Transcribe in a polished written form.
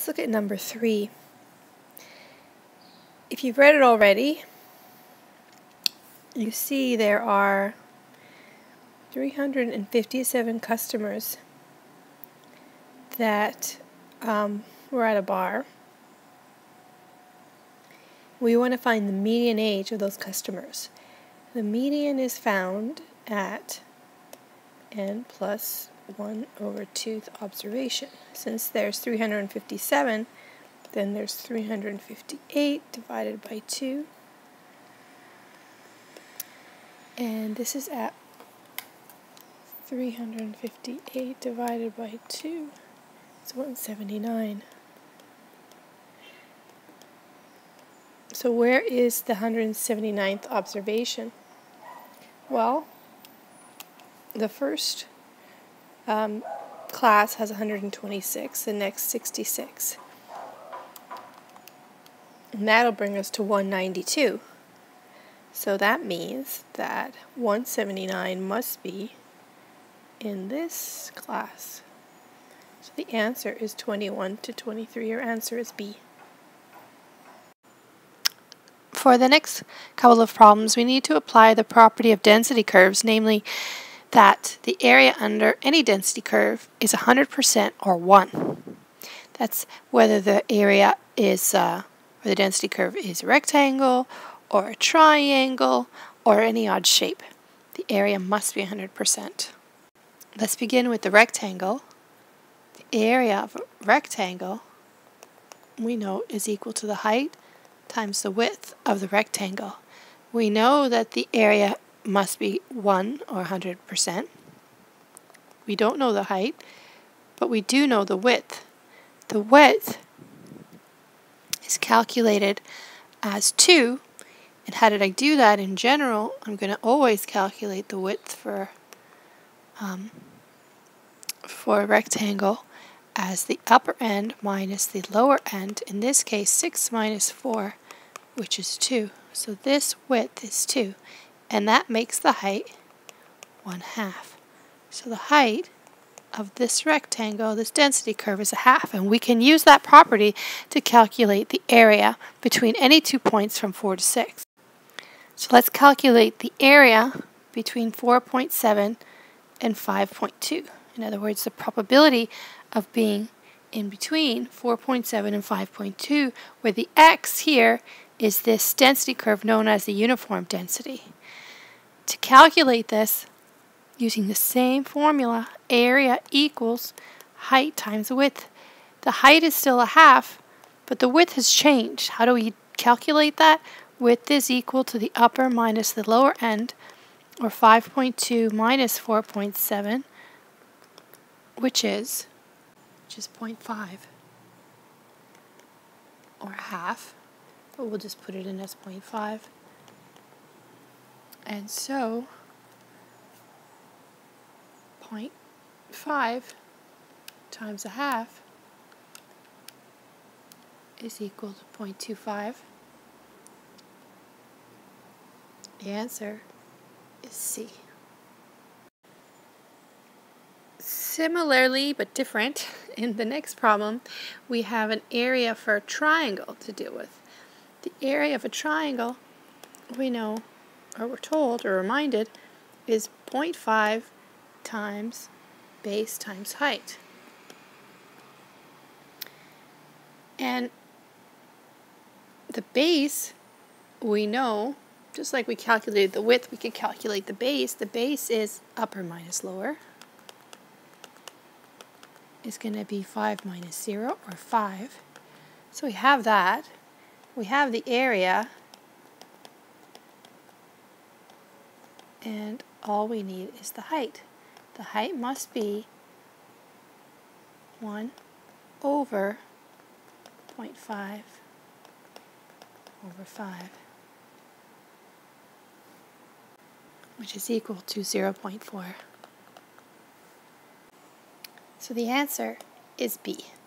Let's look at number 3. If you've read it already, you see there are 357 customers that were at a bar. We want to find the median age of those customers. The median is found at n plus 1 over 2 observation. Since there's 357, then there's 358 divided by 2. And this is at 358 divided by 2. It's 179. So where is the 179th observation? Well, the first class has 126, the next 66. And that'll bring us to 192. So that means that 179 must be in this class. So the answer is 21 to 23. Your answer is B. For the next couple of problems, we need to apply the property of density curves, namely that the area under any density curve is 100% or 1. That's whether the area is, or the density curve is a rectangle or a triangle or any odd shape. The area must be 100%. Let's begin with the rectangle. The area of a rectangle we know is equal to the height times the width of the rectangle. We know that the area must be 1 or 100%. We don't know the height, but we do know the width. The width is calculated as 2, and how did I do that in general? I'm going to always calculate the width for a rectangle as the upper end minus the lower end, in this case 6 minus 4, which is 2. So this width is 2, and that makes the height 1/2. So the height of this rectangle, this density curve, is 1/2, and we can use that property to calculate the area between any 2 points from 4 to 6. So let's calculate the area between 4.7 and 5.2. In other words, the probability of being in between 4.7 and 5.2, where the x here is this density curve known as the uniform density. To calculate this, using the same formula, area equals height times width. The height is still 1/2, but the width has changed. How do we calculate that? Width is equal to the upper minus the lower end, or 5.2 minus 4.7, which is 0.5, or 1/2, but we'll just put it in as 0.5. And so 0.5 times 1/2 is equal to 0.25. The answer is C. Similarly, but different, in the next problem, we have an area for a triangle to deal with. The area of a triangle, we know, or we're told, or reminded, is 0.5 times base times height. And the base, we know, just like we calculated the width, we could calculate the base. The base is upper minus lower. Is going to be 5 minus 0, or 5. So we have that. We have the area, and all we need is the height. The height must be 1 over 0.5 over 5, which is equal to 0.4. So the answer is B.